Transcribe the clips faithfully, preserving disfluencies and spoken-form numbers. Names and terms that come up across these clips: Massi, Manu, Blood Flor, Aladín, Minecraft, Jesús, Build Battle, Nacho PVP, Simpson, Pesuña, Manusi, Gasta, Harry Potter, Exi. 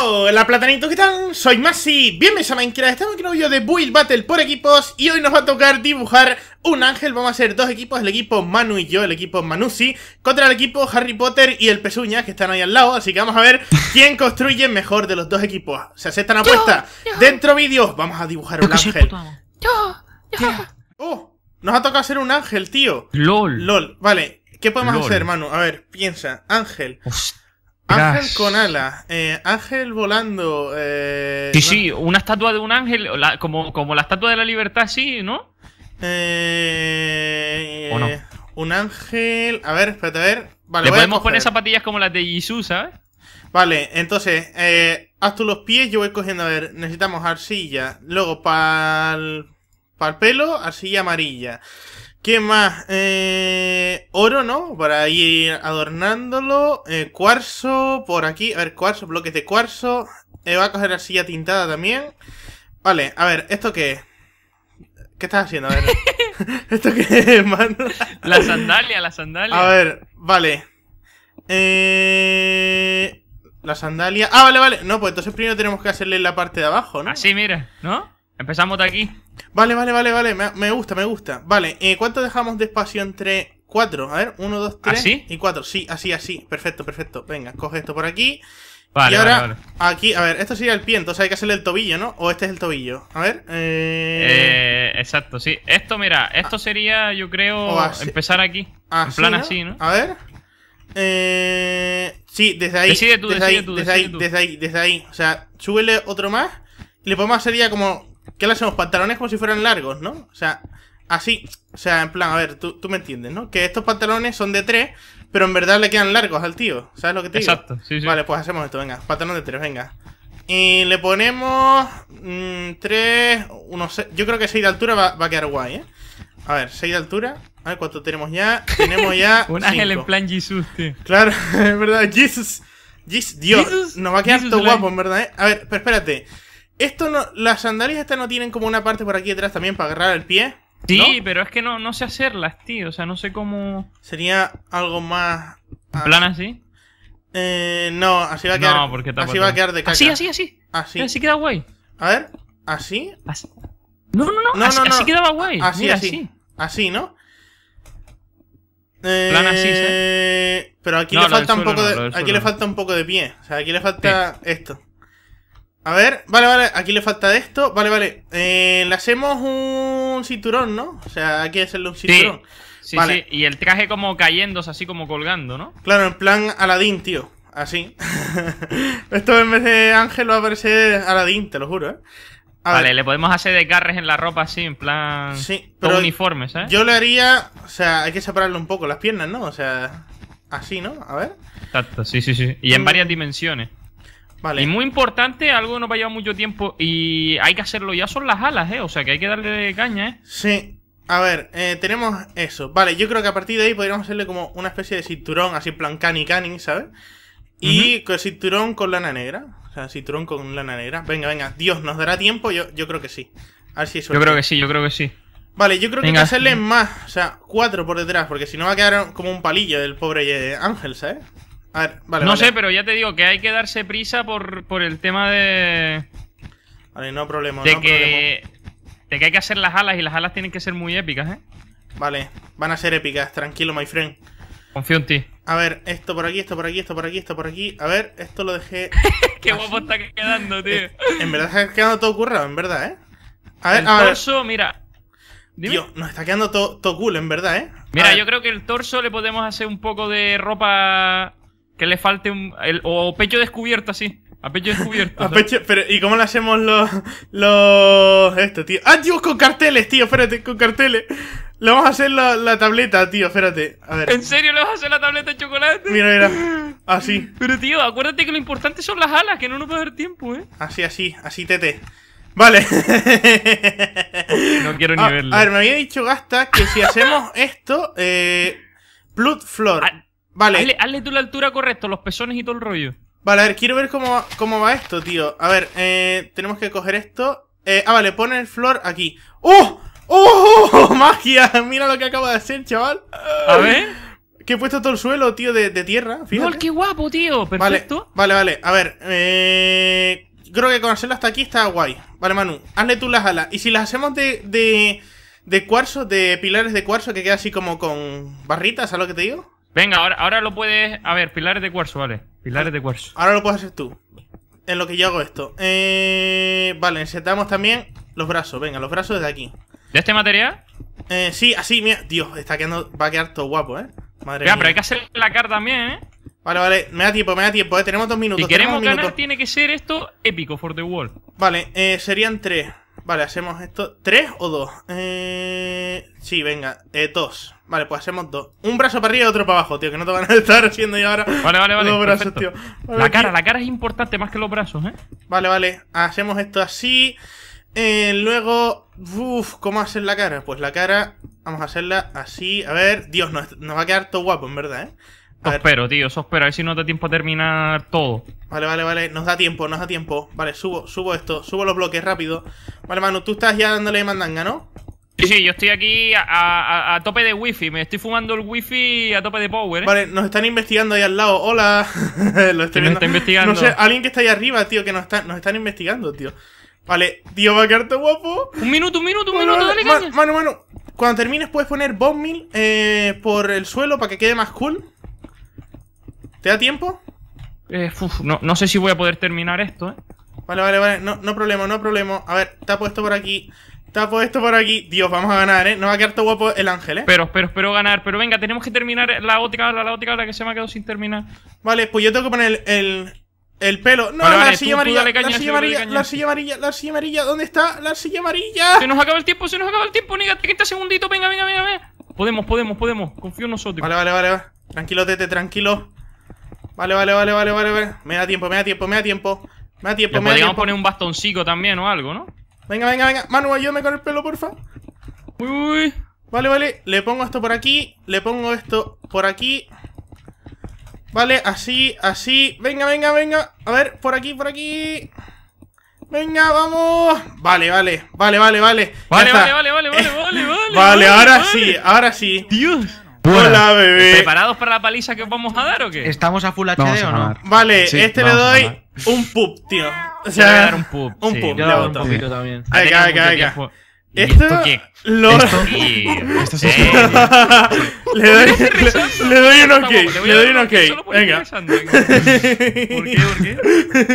Hola platanitos, ¿qué tal? Soy Massi, bienvenidos a Minecraft. Estamos aquí en un vídeo de Build Battle por equipos y hoy nos va a tocar dibujar un ángel. Vamos a hacer dos equipos, el equipo Manu y yo, el equipo Manusi, contra el equipo Harry Potter y el Pesuña, que están ahí al lado. Así que vamos a ver quién construye mejor de los dos equipos. Se aceptan apuestas. Dentro vídeos vamos a dibujar un ángel. Yo, yo. Oh, nos ha tocado hacer un ángel, tío. LOL. LOL, vale. ¿Qué podemos Lol. hacer, Manu? A ver, piensa. Ángel. Hostia. Ángel con alas, eh, ángel volando. Eh, sí, sí, una estatua de un ángel, la, como, como la estatua de la libertad, sí, ¿no? Eh, ¿O no? Un ángel. A ver, espérate, a ver. Vale, le podemos poner zapatillas como las de Jesús, ¿sabes? Vale, entonces, eh, haz tú los pies, yo voy cogiendo. A ver, necesitamos arcilla. Luego, para el pelo, arcilla amarilla. ¿Qué más? Eh, oro, ¿no? Para ir adornándolo. Eh, cuarzo, por aquí. A ver, cuarzo, bloques de cuarzo. Eh, voy a coger la silla tintada también. Vale, a ver, ¿esto qué es? ¿Qué estás haciendo? A ver. ¿Esto qué es, mano? La sandalia, la sandalia. A ver, vale. Eh, la sandalia. Ah, vale, vale. No, pues entonces primero tenemos que hacerle la parte de abajo, ¿no? Así, mira, ¿no? Empezamos de aquí. Vale, vale, vale, vale. Me, me gusta, me gusta. Vale, eh, ¿cuánto dejamos de espacio entre cuatro? A ver, uno, dos, tres ¿Así? y cuatro. Sí, así, así. Perfecto, perfecto. Venga, coge esto por aquí. Vale, y ahora, vale, vale. aquí, a ver, esto sería el pie, entonces hay que hacerle el tobillo, ¿no? O este es el tobillo. A ver, eh... eh exacto, sí. Esto, mira, esto sería, yo creo, empezar aquí. Así, en plan, ¿no? así, ¿no? A ver. Eh... Sí, desde ahí. Decide tú, desde decide ahí, tú, desde, decide ahí tú. desde ahí, desde ahí. O sea, súbele otro más. Y le podemos hacer ya como... ¿Qué le hacemos? Pantalones como si fueran largos, ¿no? O sea, así. O sea, en plan, a ver, tú, tú me entiendes, ¿no? Que estos pantalones son de tres, pero en verdad le quedan largos al tío. ¿Sabes lo que te digo? Exacto, sí, sí. Vale, pues hacemos esto, venga. Pantalón de tres, venga. Y le ponemos... Mmm, tres... Unos seis, yo creo que seis de altura va, va a quedar guay, ¿eh? A ver, seis de altura. A ver, ¿cuánto tenemos ya? Tenemos ya... Un ángel en plan Jesús, tío. Claro, es verdad, Jesús. Jesús, Dios. Jesus, nos va a quedar Jesus todo guapo, en verdad, ¿eh? A ver, pero espérate... Esto no, las sandalias estas no tienen como una parte por aquí detrás también para agarrar el pie. Sí, ¿no? Pero es que no, no sé hacerlas, tío. O sea, no sé cómo... Sería algo más... ¿En plan así? Eh, no, así va a quedar... No, porque así va a quedar de caca. Así, así, así. Así. Así queda guay. A ver, ¿así? así. No, no, no, no, así, no, no. así quedaba guay. Así, Mira, así. así. Así, ¿no? Eh, plan así, ¿sí? Pero aquí, no, le, falta un poco no, de, aquí le falta un poco de pie. O sea, aquí le falta sí. esto. A ver, vale, vale, aquí le falta de esto. Vale, vale, eh, le hacemos un cinturón, ¿no? O sea, hay que hacerle un cinturón. Sí, sí, vale. sí. Y el traje como cayéndose, así como colgando, ¿no? Claro, en plan Aladín, tío. Así. Esto en vez de ángel va a parecer Aladín, te lo juro, ¿eh? A vale, ver. le podemos hacer desgarres en la ropa así, en plan... Sí, pero todo uniforme, ¿sabes? Yo le haría... O sea, hay que separarle un poco las piernas, ¿no? O sea, así, ¿no? A ver. Exacto, sí, sí, sí. Y en varias dimensiones. Vale. Y muy importante, algo que nos va a llevar mucho tiempo y hay que hacerlo ya, son las alas, ¿eh? O sea, que hay que darle caña, ¿eh? Sí, a ver, eh, tenemos eso. Vale, yo creo que a partir de ahí podríamos hacerle como una especie de cinturón, así en plan cani cani, ¿sabes? Y con uh-huh. cinturón con lana negra. O sea, cinturón con lana negra. Venga, venga, Dios, ¿nos dará tiempo? Yo, yo creo que sí. A ver si eso. Yo creo que sí, yo creo que sí. Vale, yo creo venga. que hay que hacerle más, o sea, cuatro por detrás, porque si no va a quedar como un palillo del pobre ángel, ¿sabes? A ver, vale, no vale. sé, pero ya te digo que hay que darse prisa por, por el tema de... Vale, no problema, de no que, problema. De que hay que hacer las alas y las alas tienen que ser muy épicas, ¿eh? Vale, van a ser épicas, tranquilo, my friend. Confío en ti. A ver, esto por aquí, esto por aquí, esto por aquí, esto por aquí. A ver, esto lo dejé... Qué así. guapo está quedando, tío. En verdad está quedando todo currado, en verdad, ¿eh? A ver, el a torso, ver. mira... Dime. Tío, nos está quedando todo to cool, en verdad, ¿eh? Mira, yo creo que el torso le podemos hacer un poco de ropa... Que le falte un... El, o pecho descubierto, así. A pecho descubierto. A pecho, pero, ¿y cómo le hacemos los... los... esto, tío? ¡Ah, tío! Con carteles, tío. Espérate, con carteles. Le vamos a hacer la, la tableta, tío. Espérate. A ver. ¿En serio le vas a hacer la tableta de chocolate? Mira, mira. Así. Pero, tío, acuérdate que lo importante son las alas, que no nos va a dar tiempo, ¿eh? Así, así. Así, tete. Vale. No quiero ni ah, verlo. A ver, me había dicho Gasta que si hacemos esto... Eh, Blood Flor. Ah, Vale. Hazle, hazle tú la altura correcta, los pezones y todo el rollo. Vale, a ver, quiero ver cómo, cómo va esto, tío. A ver, eh, tenemos que coger esto. Eh, ah, vale, pon el flor aquí. ¡Oh! ¡Oh! ¡Magia! Mira lo que acaba de hacer, chaval. A ver. que he puesto todo el suelo, tío, de, de tierra. Fíjate. ¡Qué guapo, tío! Perfecto. Vale, vale, vale. A ver, eh... creo que con hacerlo hasta aquí está guay. Vale, Manu, hazle tú las alas. Y si las hacemos de, de, de cuarzo, de pilares de cuarzo, que queda así como con barritas, ¿sabes lo que te digo? Venga, ahora, ahora lo puedes... A ver, pilares de cuarzo, vale. Pilares de cuarzo. Ahora lo puedes hacer tú. En lo que yo hago esto. Eh... Vale, necesitamos también los brazos. Venga, los brazos desde aquí. ¿De este material? Eh, sí, así, mira. Dios, está quedando... va a quedar todo guapo, ¿eh? Madre mía. Ya, pero hay que hacer la cara también, ¿eh? Vale, vale, me da tiempo, me da tiempo, eh. Tenemos dos minutos. Si queremos ganar, minutos. Tiene que ser esto épico, for the world. Vale, eh, serían tres. Vale, hacemos esto. ¿Tres o dos? Eh... Sí, venga, eh, dos. Vale, pues hacemos dos. Un brazo para arriba y otro para abajo, tío, que no te van a estar haciendo yo ahora. Vale, vale, vale. Los brazos, tío. Vale, la cara, tío. La cara es importante más que los brazos, ¿eh? Vale, vale, hacemos esto así. Eh, luego, uff, ¿cómo hacer la cara? Pues la cara, vamos a hacerla así. A ver, Dios, nos, nos va a quedar todo guapo, en verdad, ¿eh? Eso espero, tío, eso espero, a ver si no da tiempo a terminar todo. Vale, vale, vale, nos da tiempo, nos da tiempo. Vale, subo, subo esto, subo los bloques rápido. Vale, Manu, tú estás ya dándole mandanga, ¿no? Sí, sí, yo estoy aquí a, a, a tope de wifi, me estoy fumando el wifi a tope de power, ¿eh? Vale, nos están investigando ahí al lado, hola. Lo estoy viendo. Está investigando. No sé, alguien que está ahí arriba, tío, que nos, está, nos están investigando, tío. Vale, tío, va a quedarte guapo. Un minuto, un minuto, un minuto, dale caña. Manu, Manu, cuando termines puedes poner bomb mill eh, por el suelo para que quede más cool. ¿Te da tiempo? Eh, uf, no, no sé si voy a poder terminar esto, eh. Vale, vale, vale, no, no problema, no problema. A ver, tapo esto por aquí, tapo esto por aquí. Dios, vamos a ganar, eh. Nos va a quedar todo guapo el ángel, eh. Pero, espero, espero ganar. Pero venga, tenemos que terminar la ótica, la, la ótica, la que se me ha quedado sin terminar. Vale, pues yo tengo que poner el, el, el pelo. No, vale, vale, la silla amarilla, la silla amarilla, la silla amarilla, la silla amarilla. ¿Dónde está la silla amarilla? Se nos acaba el tiempo, se nos acaba el tiempo, nigga. treinta segunditos, venga, venga, venga, venga. Podemos, podemos, podemos. Confío en nosotros. Vale, vale, vale, vale. Tranquilo, Tete, tranquilo. Vale, vale, vale, vale, vale, vale. Me da tiempo, me da tiempo, me da tiempo. Me da tiempo, ya me da tiempo. Podríamos poner un bastoncito también o algo, ¿no? Venga, venga, venga. Manu, ayúdame con el pelo, porfa. Uy, uy. Vale, vale. Le pongo esto por aquí. Le pongo esto por aquí. Vale, así, así. Venga, venga, venga. A ver, por aquí, por aquí. Venga, vamos. Vale, vale, vale, vale, vale. Vale, vale, vale, vale, vale, vale, vale. Vale, ahora vale. Sí, ahora sí. Dios. Buenas. Hola, bebé. ¿Preparados para la paliza que os vamos a dar o qué? ¿Estamos a full H D vamos o no? Vale, sí, este le doy un pub, tío. O sea, le voy a dar un pub. Un sí, pub, le voy un poquito sí. También. Acá, acá, acá. ¿Esto, ¿Esto qué? Lo... ¿Esto? ¿Esto es eh, le, doy, le, le doy un ok. Le doy un ok. Solo por venga. El ¿Por qué? ¿Por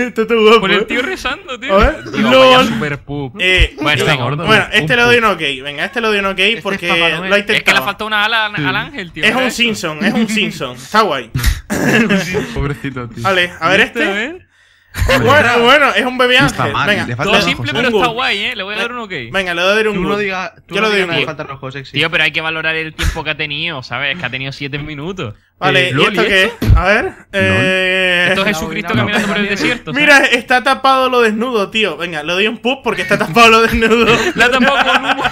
qué? Esto está guapo. Por el tío rezando, tío. A ver. Tío, vaya super pub. Eh, bueno, venga, gordo, bueno, este le doy un ok. Venga, este le doy un ok porque este es, lo es que le faltó una ala al, al ángel, tío. Es un Simpson, es un Simpson. Está guay. Pobrecito, tío. Vale, a ver este. A ver. Bueno, bueno, es un bebé ángel. Mal, venga, le falta todo simple, pero está guay, eh. Le voy a dar un ok. Venga, le voy a dar un good. Tú no digas, tú yo no lo digo, le falta rojo sexy. Tío, pero hay que valorar el tiempo que ha tenido, ¿sabes? Que ha tenido siete minutos. Vale, eh, ¿y esto qué es? A ver, eh... esto es Jesucristo no, no, no, caminando no, no, no, por el desierto. Mira, ¿sabes? Está tapado lo desnudo, tío. Venga, le doy un pub porque está tapado lo desnudo. La ha tapado con humo.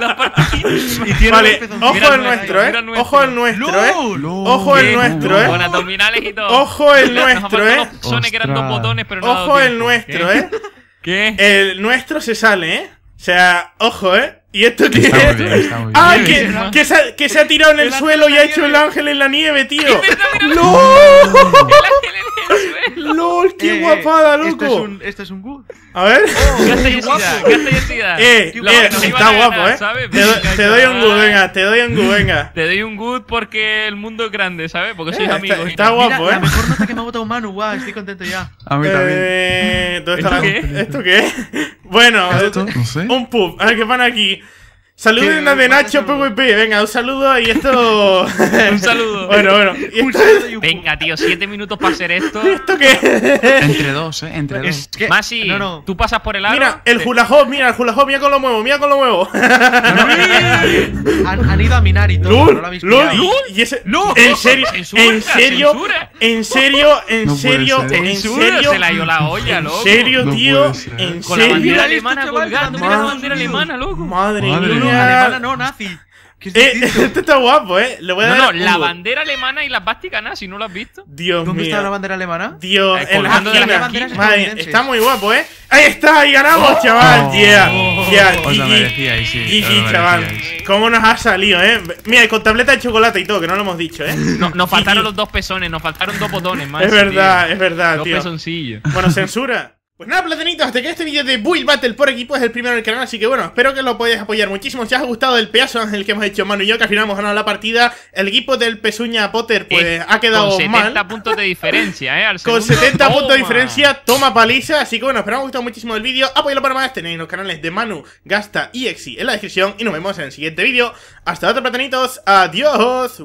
La partida. Y tiene vale, ojo el nuestro, eh. Ojo el nuestro, eh. Ojo el nuestro, eh. Con abdominales y todo. Ojo el nuestro, eh. Pero no ojo el nuestro, ¿qué? ¿Eh? ¿Qué? El nuestro se sale, ¿eh? O sea, ojo, ¿eh? ¿Y esto qué está es? Bien, está muy ¡ah! Bien. Que, bien, ¿no? que, se ha, que se ha tirado en el, el suelo y ha hecho el ángel en la nieve, tío. ¡No! ¡Lol! ¡Qué eh, guapada, loco! Esto es un, esto es un good. A ver. Oh, ¡Gasta y densidad! Eh, eh, está guapo, ganar, ¿eh? ¿Sabes? Te, do, te doy un good, venga. Te doy un good, venga. Te doy un good porque el mundo es grande, ¿sabes? Porque eh, sois amigos. Está, está guapo, mira, ¿eh? La mejor nota que me ha votado Manu, guau. Wow, estoy contento ya. A mí también. Eh, ¿Esto la... qué? ¿Esto qué es? Bueno, ¿esto? No sé. Un pub. A ver, ¿qué pone aquí? Saluden a de Nacho P V P, venga, un saludo y esto... un saludo. Bueno, bueno. ¿Y esto? Venga, tío, siete minutos para hacer esto. ¿Esto qué? Entre dos, eh, entre dos. Massi, no, no. Tú pasas por el aro. Mira, el hula hoop, mira, el hula hoop, mira con lo muevo, mira con lo muevo. han, han ido a minar y todo, Lul, no lo habéis pillado. Lul, y ese, Lul, en serio, censura, en serio, censura. en serio, en serio, no en serio. Se la dio la olla, loco. En serio, tío, no en serio. Con la bandera alemana colgando, mira la bandera alemana, loco. Madre mía. Alemana no, nazi. ¿Qué es eh, este está guapo, eh. Le voy a no, dar no, la bandera alemana y la bástica, nada, si no lo has visto. Dios ¿Dónde mío. ¿Dónde está la bandera alemana? Dios, eh, en las esquinas. Madre, está muy guapo, eh. Ahí está, ahí ganamos, oh, chaval. Oh, yeah, oh, yeah. Os lo merecíais, sí. Gigi, chaval. ¿Cómo nos ha salido, eh? Mira, con tableta de chocolate y todo, que no lo hemos dicho, eh. No, nos faltaron los dos pezones, nos faltaron dos botones, más. Es verdad, tío. es verdad, dos tío. Dos pezoncillos. Bueno, censura. Pues nada, platanitos, hasta que este vídeo de Build Battle por equipo es el primero en el canal, así que bueno, espero que lo podáis apoyar muchísimo. Si os ha gustado el pedazo ángel que hemos hecho Manu y yo, que al final hemos ganado la partida, el equipo del Pesuña Potter pues eh, ha quedado mal. Con setenta mal. puntos de diferencia, eh, al segundo. Con setenta toma. puntos de diferencia, toma paliza, así que bueno, espero que os haya gustado muchísimo el vídeo. Apoyadlo para más, tenéis los canales de Manu, Gasta y Exi en la descripción y nos vemos en el siguiente vídeo. Hasta otro platanitos, adiós.